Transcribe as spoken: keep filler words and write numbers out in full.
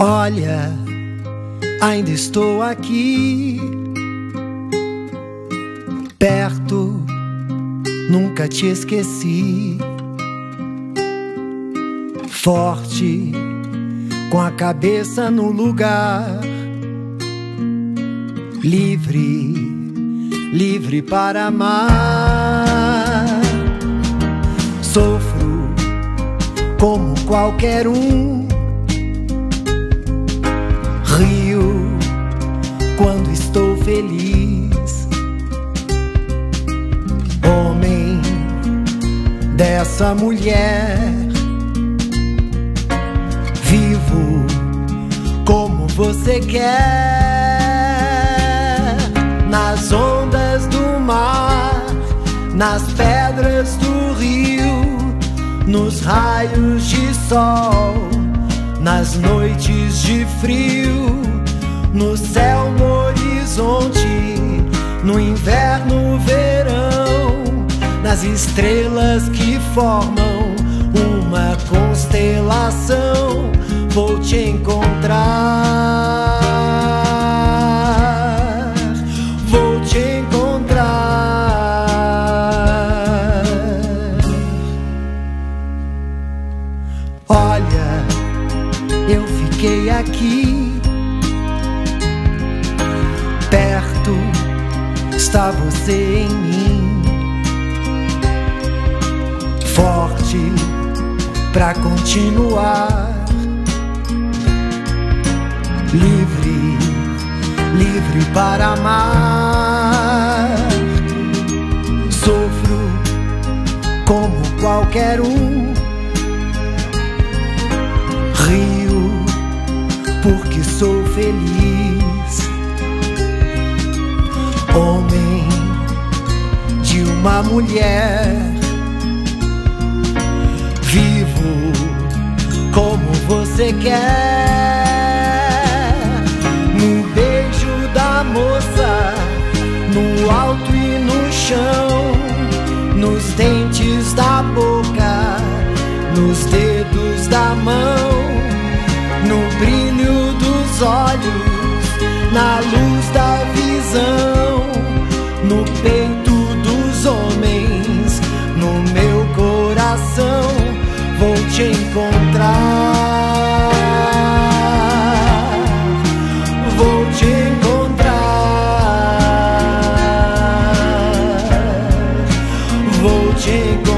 Olha, ainda estou aqui, perto, nunca te esqueci. Forte, com a cabeça no lugar, livre, livre para amar. Sofro como qualquer um, rio quando estou feliz. Homem dessa mulher, vivo como você quer. Nas ondas do mar, nas pedras do rio, nos raios de sol, nas noites de frio, no céu, no horizonte, no inverno, verão, nas estrelas que formam uma constelação, vou te encontrar, vou te encontrar. Olha, eu fiquei aqui, perto está você em mim. Forte pra continuar, livre, livre para amar. Sofro como qualquer um, rio porque sou feliz. Homem de uma mulher, vivo como você quer. Moça, no alto e no chão, nos dentes da boca, nos dedos da mão, no brilho dos olhos, na luz da visão, no peito dos homens, no meu coração, vou te encontrar, vou te encontrar. Chegou.